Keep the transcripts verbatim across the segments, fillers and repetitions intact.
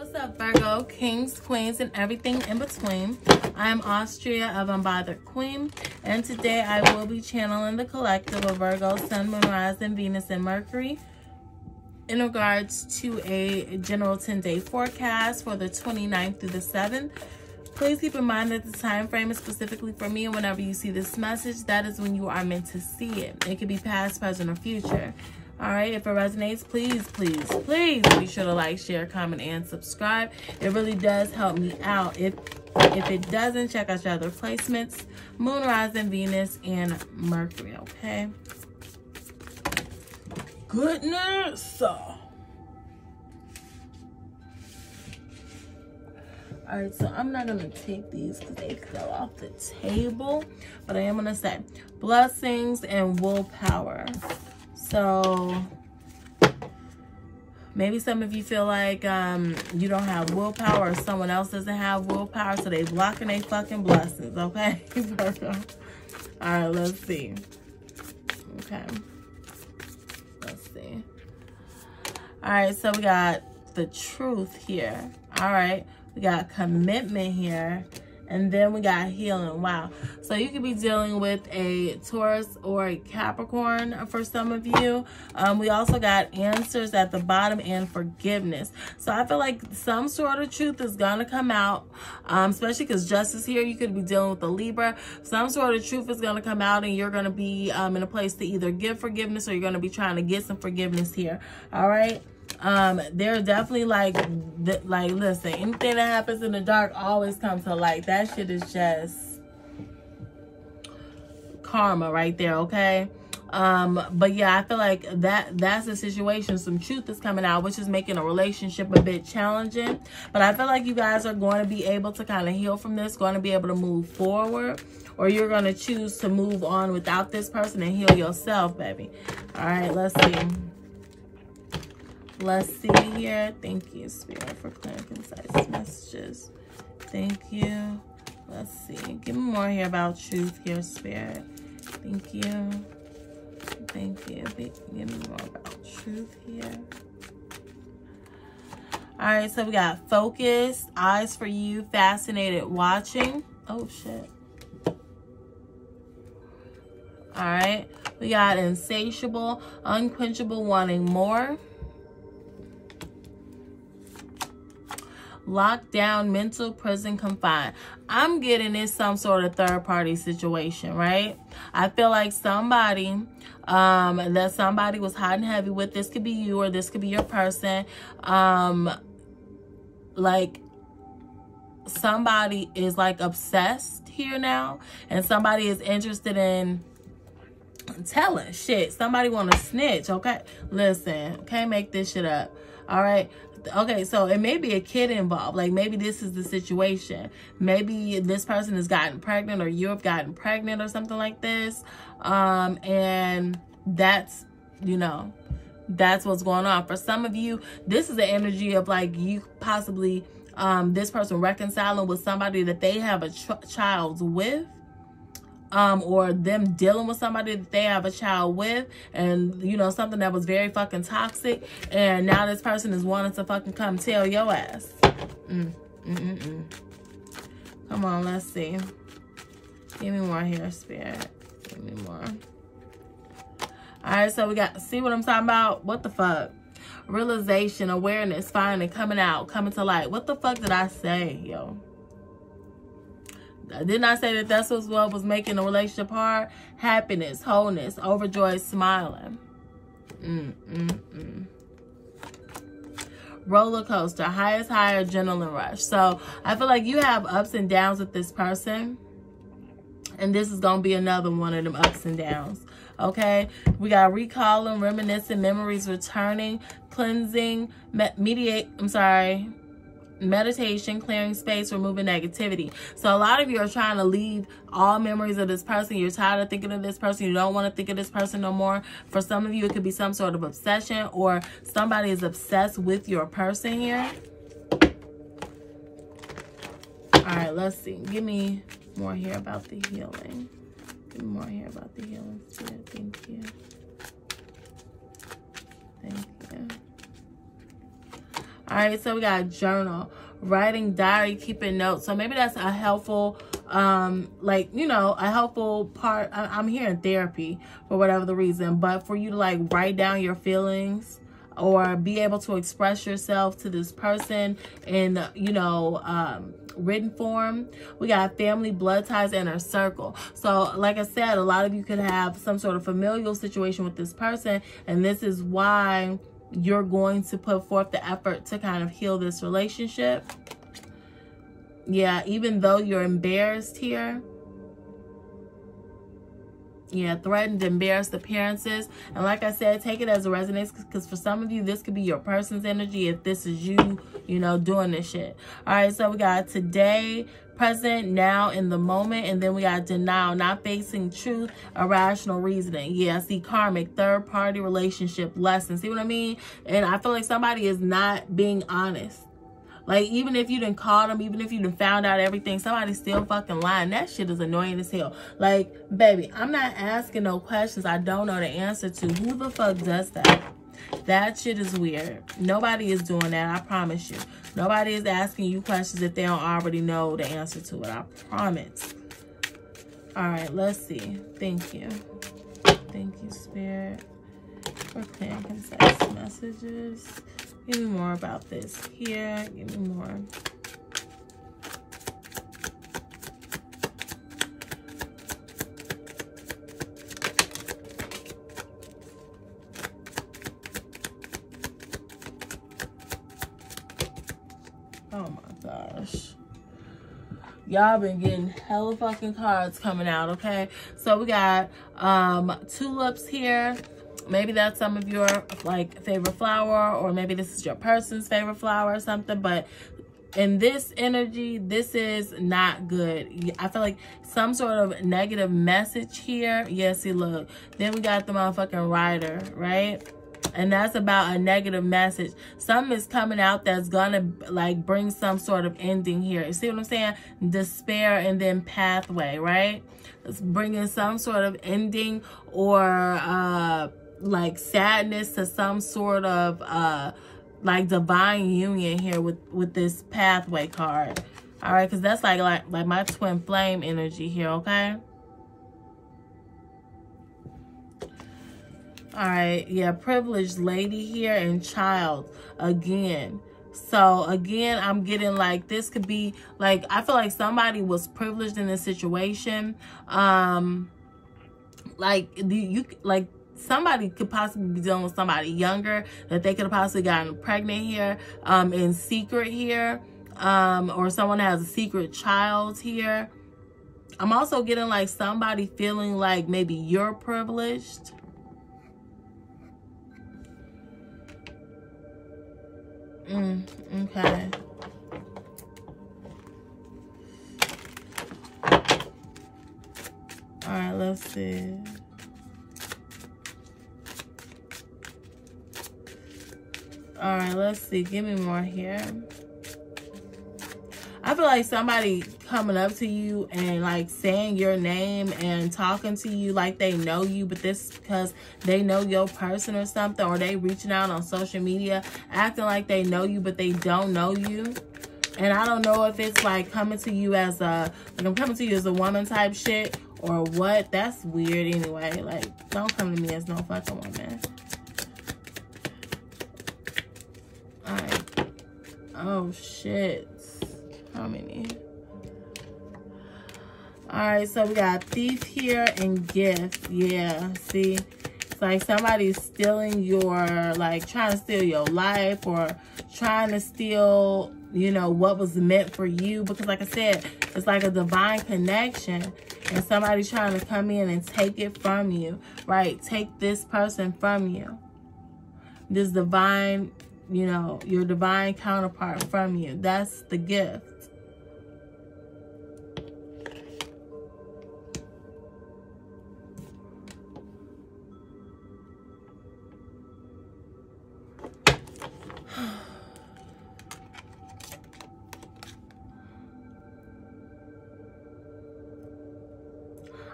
What's up, Virgo, kings, queens, and everything in between? I am Austria of Unbothered Queen, and today I will be channeling the collective of Virgo, Sun, Moon, Rising, Venus, and Mercury in regards to a general ten-day forecast for the twenty-ninth through the seventh. Please keep in mind that the time frame is specifically for me, and whenever you see this message, that is when you are meant to see it. It could be past, present, or future. All right, if it resonates, please, please, please be sure to like, share, comment, and subscribe. It really does help me out. If if it doesn't, check out your other placements, Moon, Rising, Venus, and Mercury, okay? Goodness! All right, so I'm not gonna take these because they fell off the table, but I am gonna say blessings and willpower. So maybe some of you feel like um, you don't have willpower or someone else doesn't have willpower, so they blocking their fucking blessings, okay? All right, let's see. Okay. Let's see. All right, so we got the truth here. All right, we got commitment here. And then we got healing. Wow. So you could be dealing with a Taurus or a Capricorn for some of you. Um, we also got answers at the bottom and forgiveness. So I feel like some sort of truth is going to come out, um, especially because justice here, you could be dealing with a Libra. Some sort of truth is going to come out, and you're going to be um, in a place to either give forgiveness or you're going to be trying to get some forgiveness here. All right. Um, they're definitely like, th like, listen, anything that happens in the dark always comes to light. That shit is just karma right there, okay? Um, but yeah, I feel like that, that's the situation. Some truth is coming out, which is making a relationship a bit challenging. But I feel like you guys are going to be able to kind of heal from this, going to be able to move forward, or you're going to choose to move on without this person and heal yourself, baby. All right, let's see. Let's see here. Thank you, Spirit, for clear and concise messages. Thank you. Let's see. Give me more here about truth here, Spirit. Thank you. Thank you. Give me more about truth here. All right, so we got focus, eyes for you, fascinated watching. Oh, shit. All right. We got insatiable, unquenchable, wanting more. Lockdown, mental prison, confined. I'm getting in some sort of third party situation, right? I feel like somebody um that somebody was hot and heavy with. This could be you, or this could be your person. Um like somebody is like obsessed here now, and somebody is interested in telling shit. Somebody want to snitch, okay? Listen, can't make this shit up, all right? Okay, so it may be a kid involved. Like, maybe this is the situation. Maybe this person has gotten pregnant, or you have gotten pregnant, or something like this. Um, and that's, you know, that's what's going on. For some of you, this is the energy of, like, you possibly, um, this person reconciling with somebody that they have a ch child with. Um, or them dealing with somebody that they have a child with, and, you know, something that was very fucking toxic, and now this person is wanting to fucking come tell your ass. Mm, mm, mm, mm. Come on, let's see. Give me more here, Spirit. Give me more. All right, so we got, see what I'm talking about? What the fuck? Realization, awareness, finding, coming out, coming to light. What the fuck did I say, yo? Didn't I say that that's what was making a relationship hard? Happiness, wholeness, overjoyed, smiling. Mm, mm, mm. Roller coaster, highest high, adrenaline rush. So I feel like you have ups and downs with this person, and this is going to be another one of them ups and downs. Okay, we got recalling, reminiscing, memories returning, cleansing, me mediate, I'm sorry, meditation, clearing space, removing negativity. So a lot of you are trying to leave all memories of this person. You're tired of thinking of this person. You don't want to think of this person no more. For some of you, it could be some sort of obsession, or somebody is obsessed with your person here. All right, let's see. Give me more here about the healing. Give me more here about the healing. Thank you. Thank you. All right, so we got journal, writing, diary, keeping notes. So maybe that's a helpful, um, like, you know, a helpful part. I I'm here in therapy for whatever the reason, but for you to like write down your feelings or be able to express yourself to this person in, you know, um, written form. We got family, blood ties, inner circle. So like I said, a lot of you could have some sort of familial situation with this person, and this is why you're going to put forth the effort to kind of heal this relationship. Yeah, even though you're embarrassed here. Yeah, threatened, embarrassed appearances. And like I said, take it as a resonance, because for some of you, this could be your person's energy if this is you, you know, doing this shit. All right, so we got today, present, now, in the moment. And then we got denial, not facing truth, irrational reasoning. Yeah, see, karmic, third party relationship lessons. See what I mean? And I feel like somebody is not being honest. Like, even if you didn't call them, even if you didn't found out everything, somebody's still fucking lying. That shit is annoying as hell. Like, baby, I'm not asking no questions I don't know the answer to. Who the fuck does that? That shit is weird. Nobody is doing that, I promise you. Nobody is asking you questions if they don't already know the answer to it, I promise. All right, let's see. Thank you. Thank you, Spirit, for clear and concise messages. Give me more about this here. Give me more. Oh my gosh. Y'all been getting hella fucking cards coming out, okay? So we got um, tulips here. Maybe that's some of your like favorite flower, or maybe this is your person's favorite flower or something. But in this energy, this is not good. I feel like some sort of negative message here. Yeah, see, look. Then we got the motherfucking rider, right? And that's about a negative message. Something is coming out that's gonna like bring some sort of ending here. You see what I'm saying? Despair and then pathway, right? It's bringing some sort of ending or uh like sadness to some sort of uh like divine union here with with this pathway card. All right, because that's like like like my twin flame energy here, okay? All right, yeah, privileged lady here and child again. So again, I'm getting like this could be like, I feel like somebody was privileged in this situation. Um, like you like somebody could possibly be dealing with somebody younger that they could have possibly gotten pregnant here, um, in secret here, um, or someone has a secret child here. I'm also getting like somebody feeling like maybe you're privileged. Mm, okay. All right, let's see. All right, let's see. Give me more here. I feel like somebody coming up to you and like saying your name and talking to you like they know you, but this is because they know your person or something, or they reaching out on social media acting like they know you but they don't know you. And I don't know if it's like coming to you as a like I'm coming to you as a woman type shit or what. That's weird anyway. Like, don't come to me as no fucking woman. All right. Oh shit. How many? All right, so we got thief here and gift. Yeah, see, it's like somebody's stealing your, like trying to steal your life or trying to steal, you know, what was meant for you. Because like I said, it's like a divine connection and somebody's trying to come in and take it from you, right? Take this person from you. This divine, you know, your divine counterpart from you. That's the gift.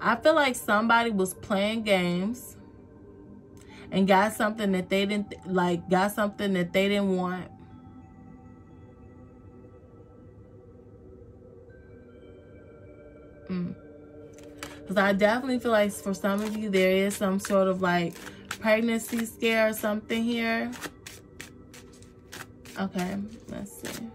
I feel like somebody was playing games and got something that they didn't like, got something that they didn't want. Because I definitely feel like for some of you, there is some sort of like pregnancy scare or something here. Okay, let's see.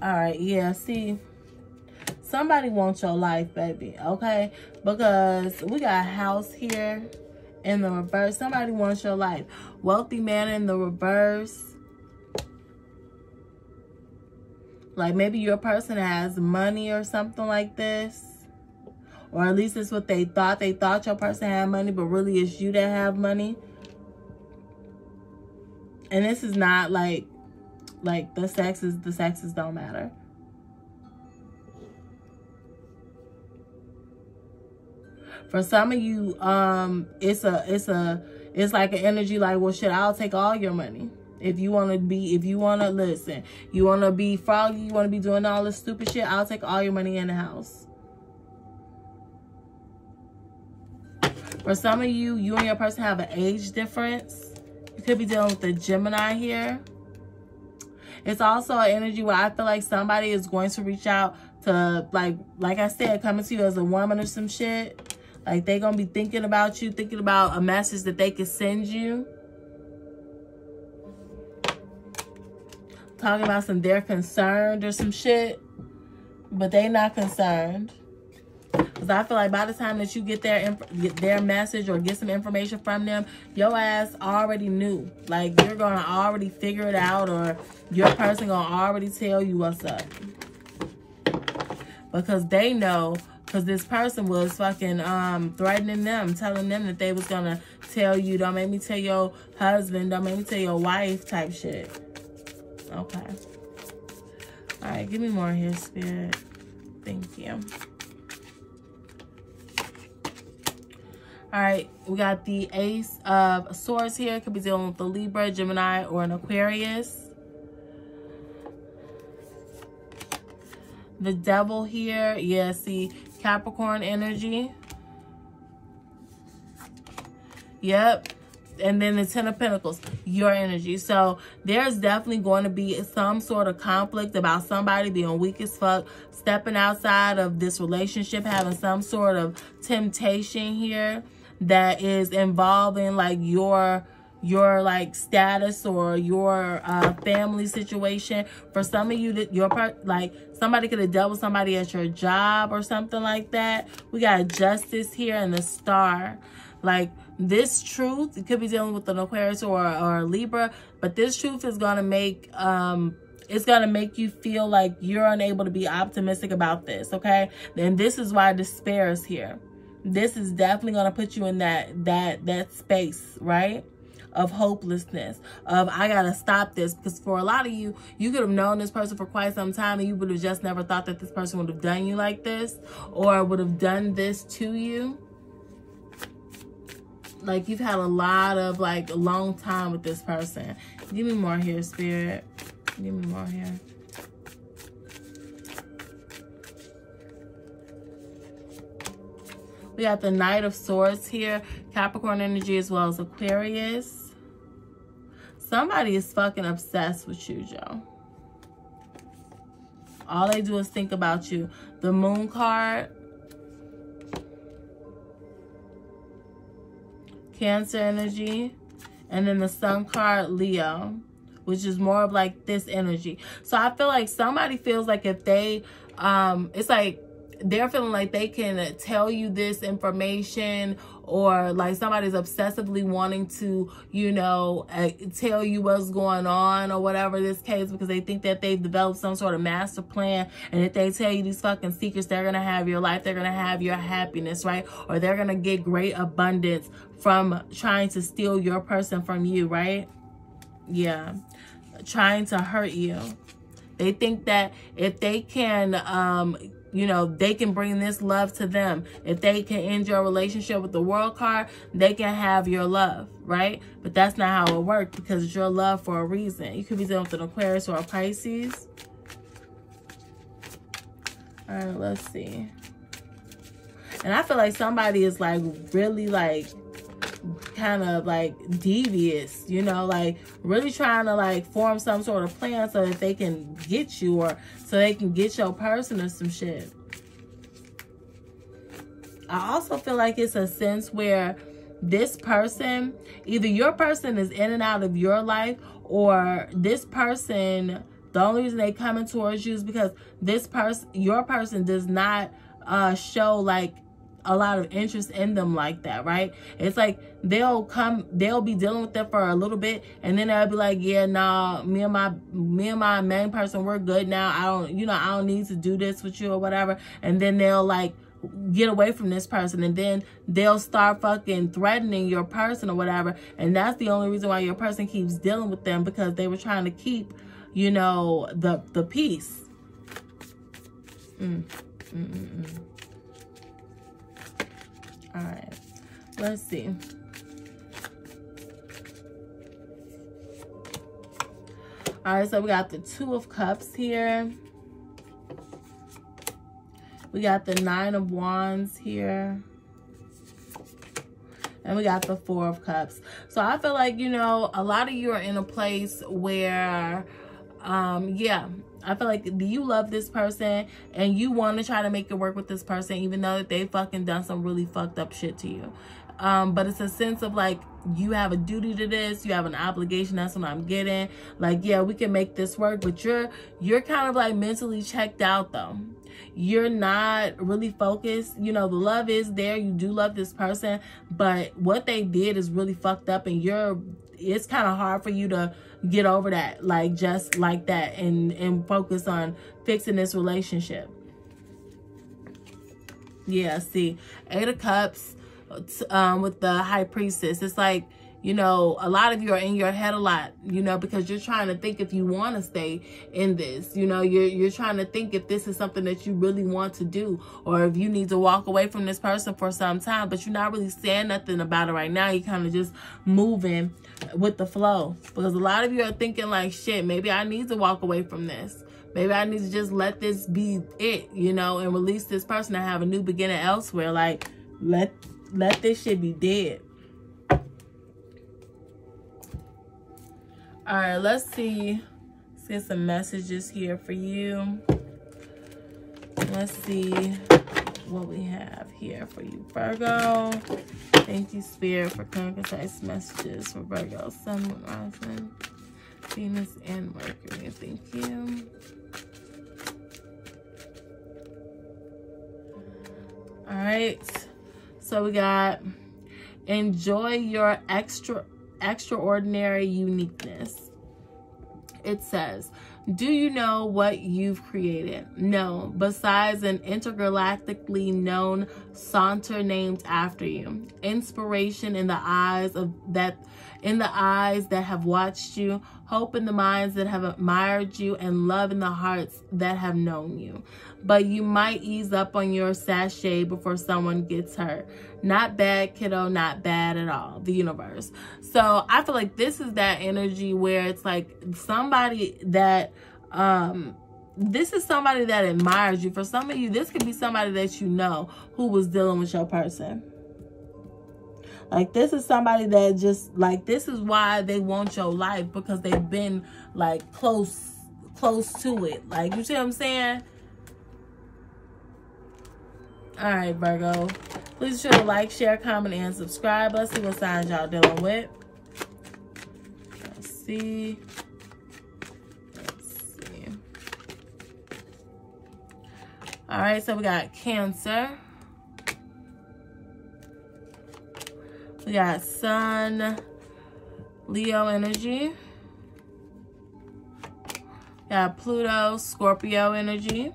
All right, yeah, see, somebody wants your life, baby, okay? Because we got a house here in the reverse. Somebody wants your life. Wealthy man in the reverse. Like, maybe your person has money or something like this. Or at least it's what they thought. They thought your person had money, but really it's you that have money. And this is not like... Like, the sexes, the sexes don't matter. For some of you, um, it's a, it's a, it's like an energy like, well, shit, I'll take all your money. If you want to be, if you want to listen, you want to be froggy, you want to be doing all this stupid shit, I'll take all your money in the house. For some of you, you and your person have an age difference. You could be dealing with the Gemini here. It's also an energy where I feel like somebody is going to reach out to, like, like I said, coming to you as a woman or some shit. Like, they're going to be thinking about you, thinking about a message that they could send you. Talking about some, they're concerned or some shit, but they not concerned. Because I feel like by the time that you get their, get their message or get some information from them, your ass already knew. Like, you're going to already figure it out, or your person going to already tell you what's up. Because they know, because this person was fucking um, threatening them, telling them that they was going to tell you, don't make me tell your husband, don't make me tell your wife type shit. Okay. All right, give me more here, Spirit. Thank you. All right, we got the Ace of Swords here. Could be dealing with the Libra, Gemini, or an Aquarius. The Devil here. Yeah, see, Capricorn energy. Yep. And then the Ten of Pentacles, your energy. So there's definitely going to be some sort of conflict about somebody being weak as fuck, stepping outside of this relationship, having some sort of temptation here. That is involving like your your like status or your uh, family situation. For some of you, that your part, like somebody could have dealt with somebody at your job or something like that. We got Justice here and the Star. Like, this truth, it could be dealing with an Aquarius or or a Libra, but this truth is gonna make um. It's going to make you feel like you're unable to be optimistic about this, okay? And this is why despair is here. This is definitely going to put you in that that that space, right? Of hopelessness, of I got to stop this. Because for a lot of you, you could have known this person for quite some time and you would have just never thought that this person would have done you like this or would have done this to you. Like, you've had a lot of, like, a long time with this person. Give me more here, Spirit. Give me more here. We got the Knight of Swords here. Capricorn energy as well as Aquarius. Somebody is fucking obsessed with you, Joe. All they do is think about you. The Moon card. Cancer energy. And then the Sun card, Leo. Which is more of like this energy. So I feel like somebody feels like if they, um, it's like they're feeling like they can tell you this information, or like somebody's obsessively wanting to, you know, uh, tell you what's going on or whatever this case, because they think that they've developed some sort of master plan. And if they tell you these fucking secrets, they're going to have your life. They're going to have your happiness, right? Or they're going to get great abundance from trying to steal your person from you, right? Yeah, trying to hurt you. They think that if they can, um, you know, they can bring this love to them. If they can end your relationship with the World card, they can have your love, right? But that's not how it works, because it's your love for a reason. You could be dealing with an Aquarius or a Pisces. All right, let's see. And I feel like somebody is like really like kind of like devious, you know, like really trying to like form some sort of plan so that they can get you, or so they can get your person or some shit. I also feel like it's a sense where this person, either your person is in and out of your life, or this person, the only reason they coming towards you is because this person, your person, does not uh, show like a lot of interest in them like that, right? It's like they'll come, they'll be dealing with them for a little bit, and then they'll be like, yeah, nah, me and my me and my main person, we're good now. I don't, you know, I don't need to do this with you or whatever. And then they'll like get away from this person, and then they'll start fucking threatening your person or whatever. And that's the only reason why your person keeps dealing with them, because they were trying to keep, you know, the the peace. Mm. Mm -mm -mm. All right, let's see. All right, so we got the Two of Cups here. We got the Nine of Wands here. And we got the Four of Cups. So I feel like, you know, a lot of you are in a place where, um, yeah, I feel like you love this person and you want to try to make it work with this person, even though they fucking done some really fucked up shit to you. Um, but it's a sense of like, you have a duty to this, you have an obligation. That's what I'm getting. Like, yeah, we can make this work, but you're, you're kind of like mentally checked out though. You're not really focused. You know, the love is there. You do love this person, but what they did is really fucked up, and you're, it's kind of hard for you to get over that, like just like that, and, and focus on fixing this relationship. Yeah, see, Eight of Cups um, with the High Priestess. It's like, you know, a lot of you are in your head a lot, you know, because you're trying to think if you want to stay in this, you know, you're, you're trying to think if this is something that you really want to do, or if you need to walk away from this person for some time, but you're not really saying nothing about it right now. You're kind of just moving with the flow, because a lot of you are thinking like, shit, maybe I need to walk away from this. Maybe I need to just let this be it, you know, and release this person and have a new beginning elsewhere. Like, let, let this shit be dead. All right, let's see. Let's get some messages here for you. Let's see what we have here for you, Virgo. Thank you, Spirit, for clear and concise messages for Virgo, Sun, Moon, Rising, Venus, and Mercury. Thank you. All right, so we got enjoy your extra. extraordinary uniqueness. It says, do you know what you've created? No, besides an intergalactically known saunter named after you. Inspiration in the eyes of that in the eyes that have watched you, hope in the minds that have admired you, and love in the hearts that have known you. But you might ease up on your sachet before someone gets hurt. Not bad, kiddo, not bad at all. The universe. So I feel like this is that energy where it's like somebody that, um, this is somebody that admires you. For some of you, this could be somebody that you know who was dealing with your person. Like, this is somebody that just, like, this is why they want your life, because they've been, like, close, close to it. Like, you see what I'm saying? All right, Virgo. Please be sure to like, share, comment, and subscribe. Let's see what signs y'all dealing with. Let's see. Let's see. All right, so we got Cancer. We got Sun, Leo energy. We got Pluto, Scorpio energy.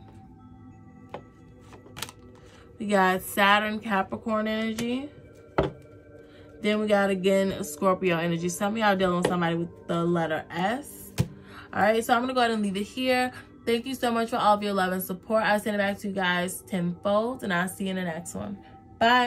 We got Saturn, Capricorn energy. Then we got, again, Scorpio energy. Some of y'all dealing with somebody with the letter S. All right, so I'm going to go ahead and leave it here. Thank you so much for all of your love and support. I send it back to you guys tenfold, and I'll see you in the next one. Bye.